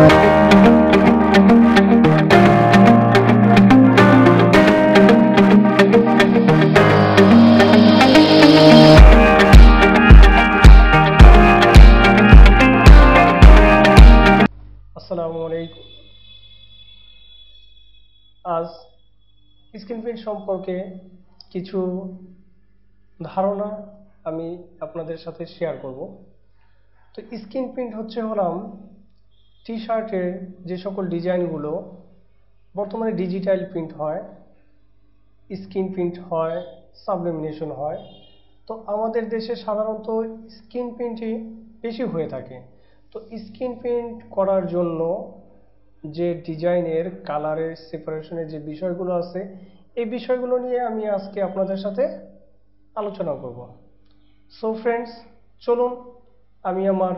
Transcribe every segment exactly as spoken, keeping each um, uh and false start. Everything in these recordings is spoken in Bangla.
आज स्क्रीन प्रिंट सम्पर्के किछु धारणा आमी आपनादेर साथे शेयर करब। तो स्क्रीन प्रिंट होच्छे हलाम टी शार्टेर जे सकल डिजाइनगुलो बर्तमाने डिजिटल प्रिंट हय, स्क्रीन प्रिंट हय, सबलेमिनेशन हय। तो आमादेर देशे साधारणतो स्क्रीन प्रिंटई बेशी हये थाके। तो स्क्रीन प्रिंट करार जोन्नो जे डिजाइनर कलर सेपारेशन जो विषयगुलो आछे ए विषयगुलो निये आमी आजके आपनादेर साथे आलोचना करब। सो फ्रेंड्स चलुन आमी आमार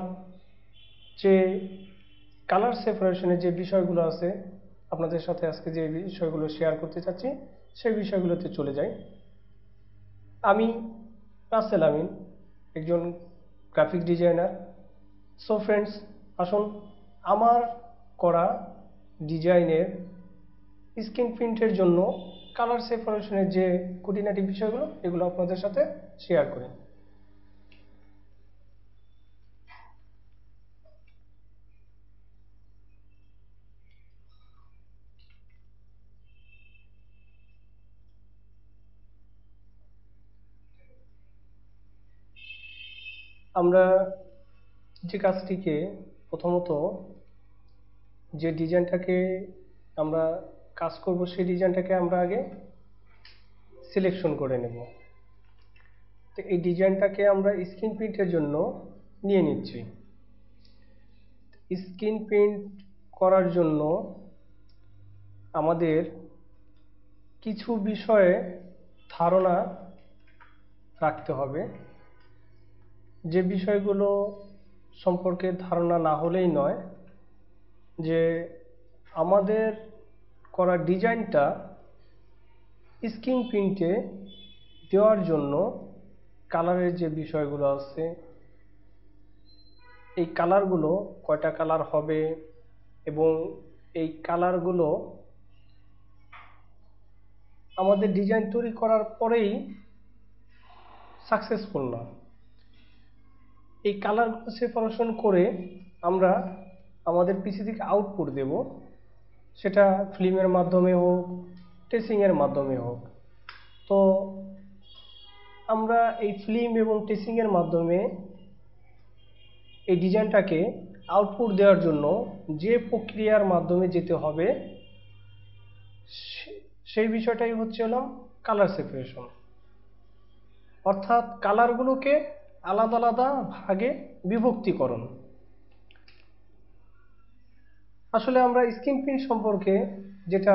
जे कलर सेपारेशन जो विषयगुलो आछे आपनादेर साथे आजके जे विषयगुलो शेयर करते चाচ্ছি সেই বিষয়গুলোতে চলে যাই। আমি রাসেল আমিন একজন গ্রাফিক ডিজাইনার। সো फ्रेंड्स আসুন আমার করা ডিজাইনের স্ক্রিন প্রিন্টের জন্য কালার সেপারেশনের যে খুঁটিনাটি বিষয়গুলো এগুলো আপনাদের সাথে শেয়ার করি। আমরা যে কাজটিকে প্রথমত যে ডিজাইনটাকে আমরা কাজ করব সেই ডিজাইনটাকে আমরা আগে সিলেকশন করে নেব। তো এই ডিজাইনটাকে আমরা স্ক্রিন প্রিন্টের জন্য নিয়ে নিচ্ছি। স্ক্রিন প্রিন্ট করার জন্য আমাদের কিছু বিষয়ে ধারণা রাখতে হবে, যে বিষয়গুলো সম্পর্কে ধারণা না হলেই নয় যে আমাদের করা ডিজাইনটা স্ক্রিন প্রিন্টে দেওয়ার জন্য কালারের যে বিষয়গুলো আছে এই কালারগুলো কয়টা কালার হবে এবং এই কালারগুলো আমাদের ডিজাইন তৈরি করার পরেই সাকসেসফুল না, এই কালারগুলো সেপারেশন করে আমরা আমাদের পিসি থেকে আউটপুট দেব, সেটা ফিল্মের মাধ্যমে হোক টেসিংয়ের মাধ্যমে হোক। তো আমরা এই ফিল্ম এবং টেসিংয়ের মাধ্যমে এই ডিজাইনটাকে আউটপুট দেওয়ার জন্য যে প্রক্রিয়ার মাধ্যমে যেতে হবে সেই বিষয়টাই হচ্ছে হলো কালার সেপারেশন, অর্থাৎ কালারগুলোকে আলাদা আলাদা ভাগে বিভক্তিকরণ। আসলে আমরা স্ক্রিন প্রিন্ট সম্পর্কে যেটা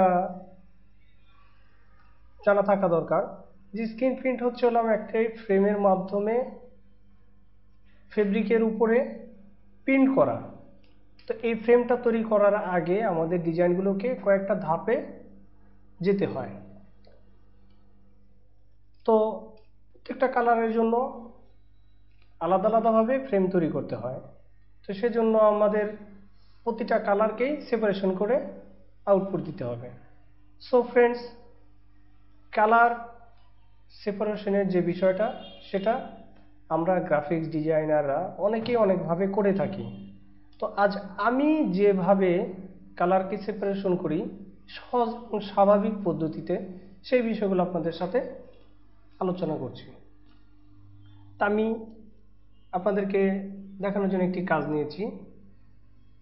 জানা থাকা দরকার যে স্ক্রিন প্রিন্ট হচ্ছে হলো একটা ফ্রেমের মাধ্যমে ফেব্রিকের উপরে প্রিন্ট করা। তো এই ফ্রেমটা তৈরি করার আগে আমাদের ডিজাইনগুলোকে কয়েকটা ধাপে যেতে হয়। তো প্রত্যেকটা কালারের জন্য আলাদা আলাদাভাবে ফ্রেম তৈরি করতে হয়। তো সেজন্য আমাদের প্রতিটা কালারকেই সেপারেশন করে আউটপুট দিতে হবে। সো ফ্রেন্ডস কালার সেপারেশনের যে বিষয়টা সেটা আমরা গ্রাফিক্স ডিজাইনাররা অনেকেই অনেকভাবে করে থাকি। তো আজ আমি যেভাবে কালারকে সেপারেশন করি সহজ স্বাভাবিক পদ্ধতিতে সেই বিষয়গুলো আপনাদের সাথে আলোচনা করছি। তা আমি আপনাদেরকে দেখানোর জন্য একটি কাজ নিয়েছি।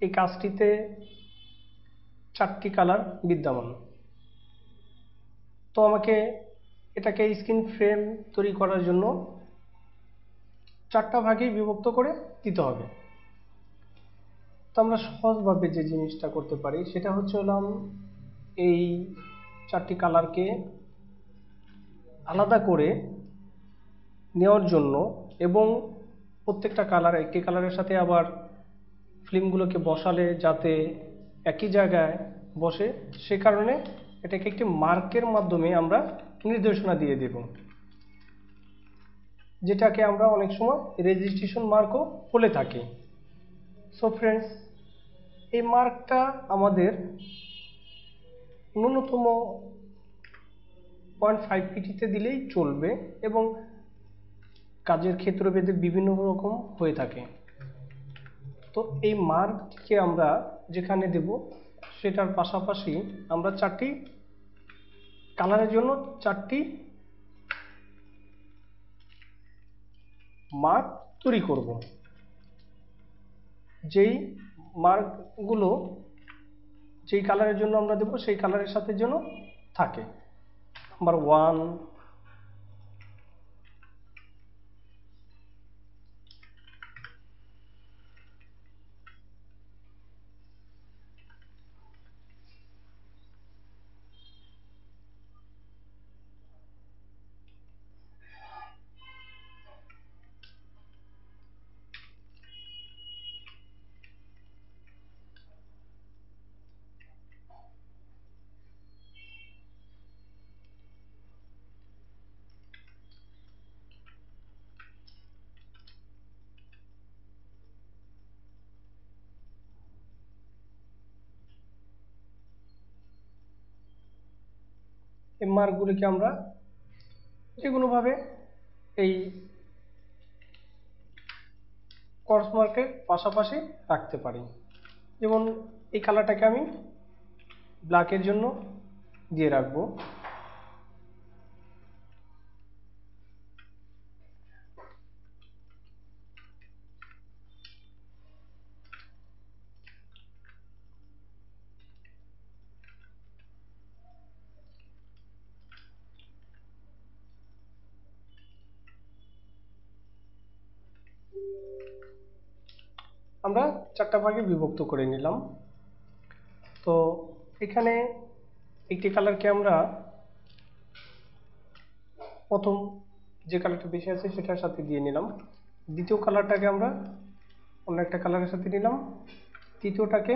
এই কাজটিতে চারটি কালার বিদ্যমান। তো আমাকে এটাকে স্ক্রিন ফ্রেম তৈরি করার জন্য চারটা ভাগে বিভক্ত করে দিতে হবে। তো আমরা সহজভাবে যে জিনিসটা করতে পারি সেটা হচ্ছে হলাম এই চারটি কালারকে আলাদা করে নেওয়ার জন্য এবং প্রত্যেকটা কালার একটি কালারের সাথে আবার ফিল্মগুলোকে বসালে যাতে একই জায়গায় বসে সে কারণে এটাকে একটি মার্কের মাধ্যমে আমরা নির্দেশনা দিয়ে দেব, যেটাকে আমরা অনেক সময় রেজিস্ট্রেশন মার্কও বলে থাকি। সো ফ্রেন্ডস এই মার্কটা আমাদের ন্যূনতম পয়েন্ট ফাইভ পিটিতে দিলেই চলবে এবং কাজের ক্ষেত্রভেদে বিভিন্ন রকম হয়ে থাকে। তো এই মার্কটিকে আমরা যেখানে দেব সেটার পাশাপাশি আমরা চারটি কালারের জন্য চারটি মার্ক তৈরি করব, যেই মার্কগুলো যেই কালারের জন্য আমরা দেব সেই কালারের সাথে যেন থাকে। নাম্বার ওয়ান, এই মার্কগুলিকে আমরা যে কোনোভাবে এই ক্রস মার্কের পাশাপাশি রাখতে পারি। যেমন এই কালারটাকে আমি ব্ল্যাকের জন্য দিয়ে রাখবো, আমরা চারটা ভাগে বিভক্ত করে নিলাম। তো এখানে একটি কালারকে আমরা প্রথম যে কালারটা বেশি আছে সেটার সাথে দিয়ে নিলাম, দ্বিতীয় কালারটাকে আমরা অন্য একটা কালারের সাথে নিলাম, তৃতীয়টাকে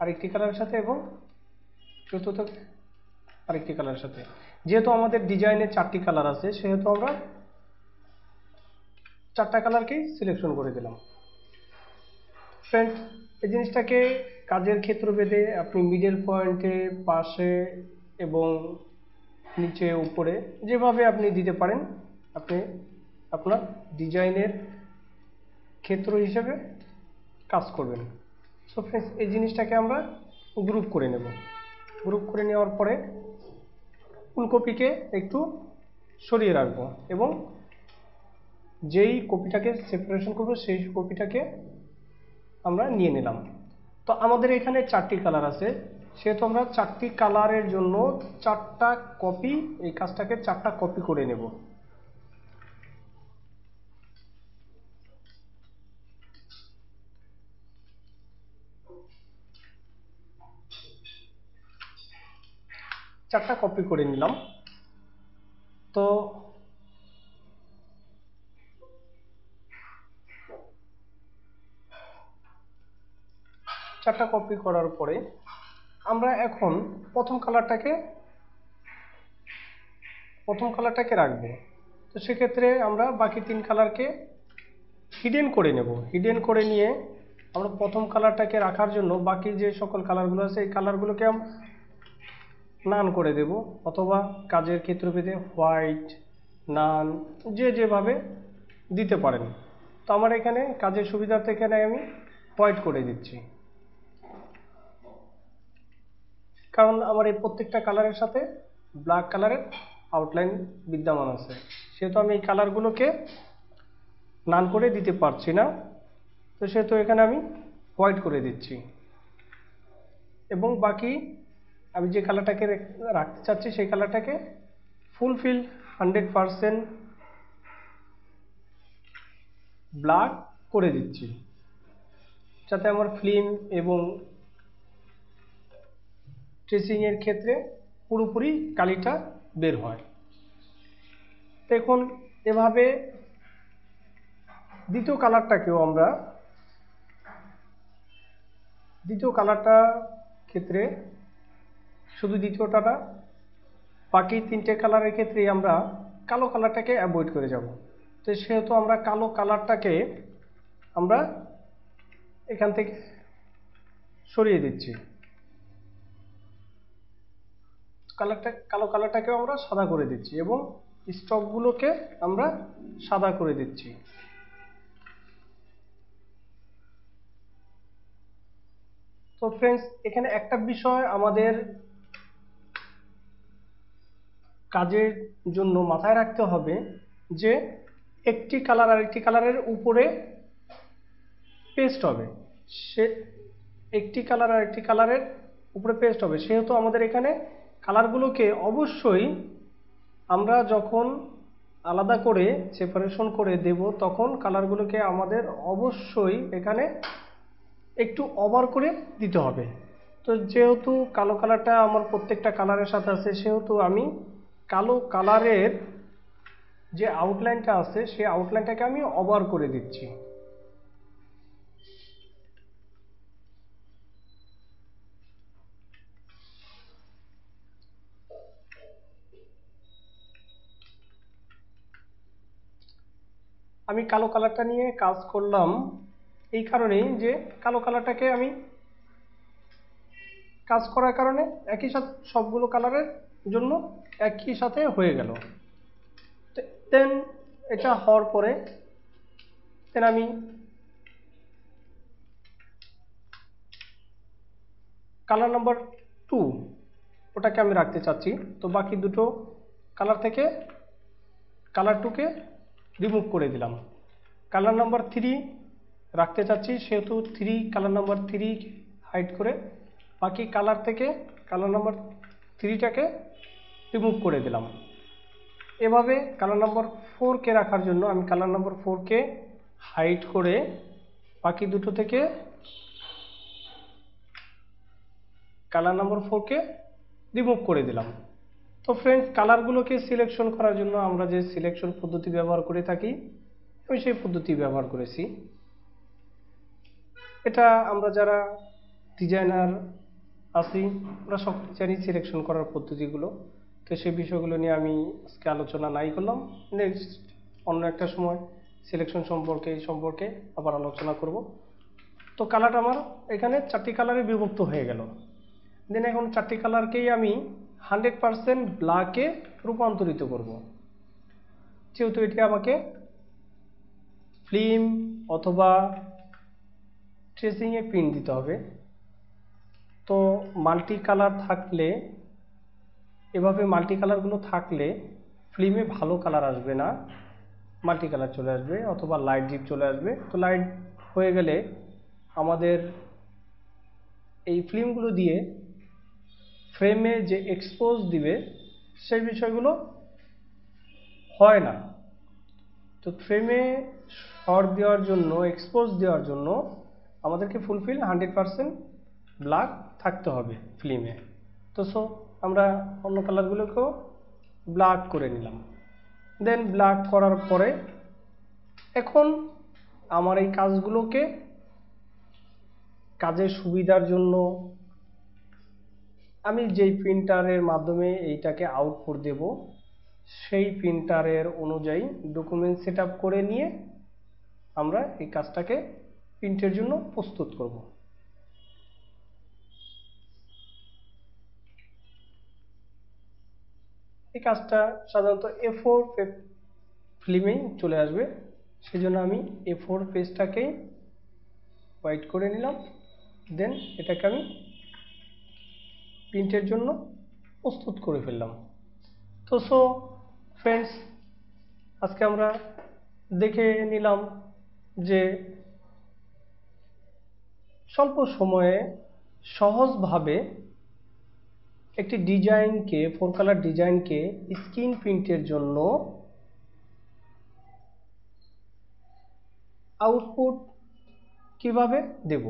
আরেকটি কালারের সাথে এবং চতুর্থটাকে আরেকটি কালারের সাথে। যেহেতু আমাদের ডিজাইনে চারটি কালার আছে সেহেতু আমরা চারটা কালারকেই সিলেকশন করে দিলাম। ফ্রেন্ডস, এই জিনিসটাকে কাজের ক্ষেত্রভেদে আপনি মিডল পয়েন্টে, পাশে এবং নিচে, উপরে যেভাবে আপনি দিতে পারেন আপনি আপনার ডিজাইনের ক্ষেত্র হিসেবে কাজ করবেন। সো ফ্রেন্ডস, এই জিনিসটাকে আমরা গ্রুপ করে নেব। গ্রুপ করে নেওয়ার পরে ফুলকপিকে একটু সরিয়ে রাখব এবং যেই কপিটাকে সেপারেশন করব সেই কপিটাকে আমরা নিয়ে নিলাম। তো আমাদের এখানে চারটি কালার আছে সেহেতু আমরা চারটি কালারের জন্য চারটা কপি, এই কাজটাকে চারটা কপি করে নেব। চারটা কপি করে নিলাম। তো চারটা কপি করার পরে আমরা এখন প্রথম কালারটাকে প্রথম কালারটাকে রাখবো। তো সেক্ষেত্রে আমরা বাকি তিন কালারকে হিডেন করে নেব। হিডেন করে নিয়ে আমরা প্রথম কালারটাকে রাখার জন্য বাকি যে সকল কালারগুলো আছে এই কালারগুলোকে আমরা নান করে দেব, অথবা কাজের ক্ষেত্রভেদে হোয়াইট, নান যে যেভাবে দিতে পারেন। তো আমার এখানে কাজের সুবিধার্থে এখানে আমি হোয়াইট করে দিচ্ছি, কারণ আমার এই প্রত্যেকটা কালারের সাথে ব্ল্যাক কালারের আউটলাইন বিদ্যমান আছে সেহেতু আমি এই কালারগুলোকে নান করে দিতে পারছি না। তো সেহেতু এখানে আমি হোয়াইট করে দিচ্ছি এবং বাকি আমি যে কালারটাকে রাখতে চাচ্ছি সেই কালারটাকে ফুলফিল হান্ড্রেড পারসেন্ট ব্ল্যাক করে দিচ্ছি, যাতে আমার ফিল্ম এবং ট্রেসিংয়ের ক্ষেত্রে পুরোপুরি কালিটা বের হয়। দেখুন, এভাবে দ্বিতীয় কালারটাকেও আমরা দ্বিতীয় কালারটা ক্ষেত্রে শুধু দ্বিতীয়টা না, বাকি তিনটে কালারের ক্ষেত্রে আমরা কালো কালারটাকে অ্যাভয়েড করে যাব। তো সেহেতু আমরা কালো কালারটাকে আমরা এখান থেকে সরিয়ে দিচ্ছি। কালারটা কালো কালারটাকেও আমরা সাদা করে দিচ্ছি এবং স্ট্রোকগুলোকে আমরা সাদা করে দিচ্ছি। তো ফ্রেন্ডস, এখানে একটা বিষয় আমাদের কাজের জন্য মাথায় রাখতে হবে যে একটি কালার আর একটি কালারের উপরে পেস্ট হবে, সে একটি কালার আর একটি কালারের উপরে পেস্ট হবে। সেহেতু আমাদের এখানে কালারগুলোকে অবশ্যই আমরা যখন আলাদা করে সেপারেশন করে দেব তখন কালারগুলোকে আমাদের অবশ্যই এখানে একটু ওভার করে দিতে হবে। তো যেহেতু কালো কালারটা আমার প্রত্যেকটা কালারের সাথে আছে, সেহেতু আমি কালো কালারের যে আউটলাইনটা আছে সেই আউটলাইনটাকে আমি ওভার করে দিচ্ছি। আমি কালো কালারটা নিয়ে কাজ করলাম এই কারণেই যে কালো কালারটাকে আমি কাজ করার কারণে একই সাথে সবগুলো কালারের জন্য একই সাথে হয়ে গেল। দেন এটা হওয়ার পরে দেন আমি কালার নাম্বার টু ওটাকে আমি রাখতে চাচ্ছি। তো বাকি দুটো কালার থেকে কালার টুকে রিমুভ করে দিলাম। কালার নাম্বার থ্রি রাখতে চাচ্ছি, সেহেতু three colour number three hide করে বাকি কালার থেকে কালার নাম্বার থ্রিটাকে রিমুভ করে দিলাম। এভাবে কালার নাম্বার ফোরকে রাখার জন্য আমি কালার নাম্বার ফোরকে হাইড করে বাকি দুটো থেকে কালার নাম্বার ফোরকে রিমুভ করে দিলাম। তো ফ্রেন্ডস, কালারগুলোকে সিলেকশন করার জন্য আমরা যে সিলেকশন পদ্ধতি ব্যবহার করে থাকি আমি সেই পদ্ধতি ব্যবহার করেছি। এটা আমরা যারা ডিজাইনার আছি আমরা সব জানি সিলেকশন করার পদ্ধতিগুলো। তো সেই বিষয়গুলো নিয়ে আমি আজকে আলোচনা নাই করলাম, নেক্সট অন্য একটা সময় সিলেকশন সম্পর্কে এই সম্পর্কে আবার আলোচনা করব। তো কালারটা আমার এখানে চারটি কালারে বিভক্ত হয়ে গেল। দেন এখন চারটি কালারকেই আমি হান্ড্রেড পারসেন্ট ব্ল্যাকে রূপান্তরিত করব। যেহেতু এটি আমাকে ফিল্ম অথবা ট্রেসিংয়ে প্রিন্ট দিতে হবে, তো মাল্টি কালার থাকলে এভাবে মাল্টি কালারগুলো থাকলে ফিল্মে ভালো কালার আসবে না, মাল্টি কালার চলে আসবে অথবা লাইট ডিপ চলে আসবে। তো লাইট হয়ে গেলে আমাদের এই ফিল্মগুলো দিয়ে ফ্রেমে যে এক্সপোজ দিবে সেই বিষয়গুলো হয় না। তো ফ্রেমে শর্ট দেওয়ার জন্য এক্সপোজ দেওয়ার জন্য আমাদেরকে ফুলফিল হান্ড্রেড পারসেন্ট ব্ল্যাক থাকতে হবে ফিল্মে। তো সো আমরা অন্য কালারগুলোকেও ব্ল্যাক করে নিলাম। দেন ব্ল্যাক করার পরে এখন আমার এই কাজগুলোকে কাজের সুবিধার জন্য আমি যেই প্রিন্টারের মাধ্যমে এইটাকে আউটপুট দেব সেই প্রিন্টারের অনুযায়ী ডকুমেন্ট সেট আপ করে নিয়ে আমরা এই কাজটাকে প্রিন্টের জন্য প্রস্তুত করব। এই কাজটা সাধারণত এ ফোর ফিল্মেই চলে আসবে, সেজন্য আমি এ ফোর পেজটাকেই হোয়াইট করে নিলাম। দেন এটাকে আমি প্রিন্টের জন্য প্রস্তুত করে ফেললাম। তো সো ফ্রেন্ডস, আজকে আমরা দেখে নিলাম যে স্বল্প সময়ে সহজভাবে একটি ডিজাইনকে ফোর কালার ডিজাইনকে স্ক্রিন প্রিন্টের জন্য আউটপুট কিভাবে দেব।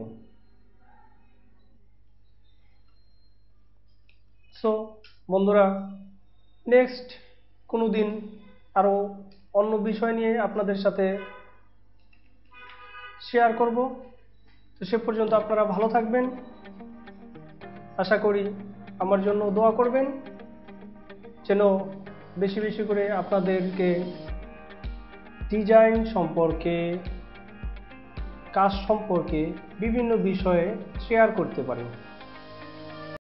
সো বন্ধুরা, নেক্সট কোনো দিন আরও অন্য বিষয় নিয়ে আপনাদের সাথে শেয়ার করব। তো সে পর্যন্ত আপনারা ভালো থাকবেন, আশা করি আমার জন্য দোয়া করবেন যেন বেশি বেশি করে আপনাদেরকে ডিজাইন সম্পর্কে কাজ সম্পর্কে বিভিন্ন বিষয়ে শেয়ার করতে পারেন।